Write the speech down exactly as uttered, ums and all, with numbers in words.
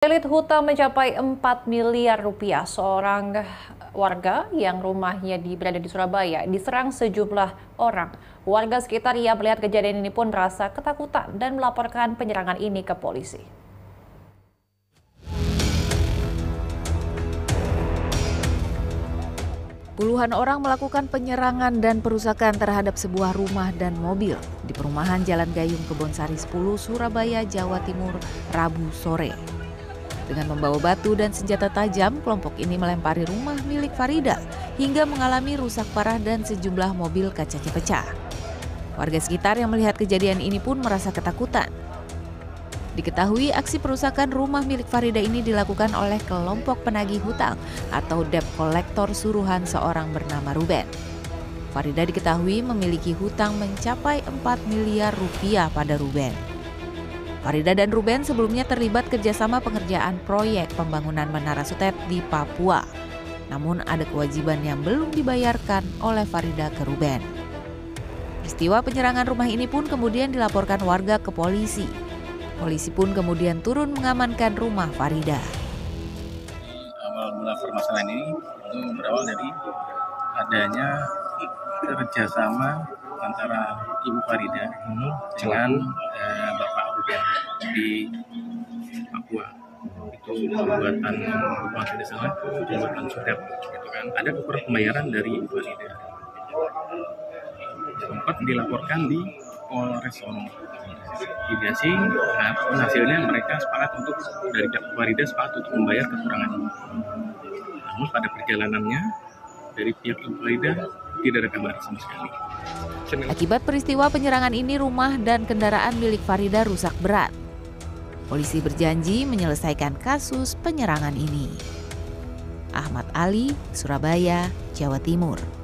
Lilit hutang mencapai empat miliar rupiah. Seorang warga yang rumahnya di, berada di Surabaya diserang sejumlah orang. Warga sekitar yang melihat kejadian ini pun merasa ketakutan dan melaporkan penyerangan ini ke polisi. Puluhan orang melakukan penyerangan dan perusakan terhadap sebuah rumah dan mobil di perumahan Jalan Gayung Kebonsari sepuluh, Surabaya, Jawa Timur, Rabu sore. Dengan membawa batu dan senjata tajam, kelompok ini melempari rumah milik Farida hingga mengalami rusak parah dan sejumlah mobil kacanya pecah. Warga sekitar yang melihat kejadian ini pun merasa ketakutan. Diketahui aksi perusakan rumah milik Farida ini dilakukan oleh kelompok penagih hutang atau debt collector suruhan seorang bernama Ruben. Farida diketahui memiliki hutang mencapai empat miliar rupiah pada Ruben. Farida dan Ruben sebelumnya terlibat kerjasama pengerjaan proyek pembangunan Menara Sutet di Papua. Namun ada kewajiban yang belum dibayarkan oleh Farida ke Ruben. Peristiwa penyerangan rumah ini pun kemudian dilaporkan warga ke polisi. Polisi pun kemudian turun mengamankan rumah Farida. Awal mula permasalahan ini itu berawal dari adanya kerjasama antara Ibu Farida dengan eh, Bapak di Papua, itu pembuatan rumah di sana, pembuatan sudah, gitu kan. Ada kekurangan pembayaran dari Ibu Farida. Sempat dilaporkan di Polres Solo. Mediasi, nah, hasilnya mereka sepakat untuk dari Ibu Farida sepakat untuk membayar kekurangan. Namun pada perjalanannya dari pihak Ibu Farida tidak ada kabar sama sekali. Akibat peristiwa penyerangan ini, rumah dan kendaraan milik Farida rusak berat. Polisi berjanji menyelesaikan kasus penyerangan ini. Ahmad Ali, Surabaya, Jawa Timur.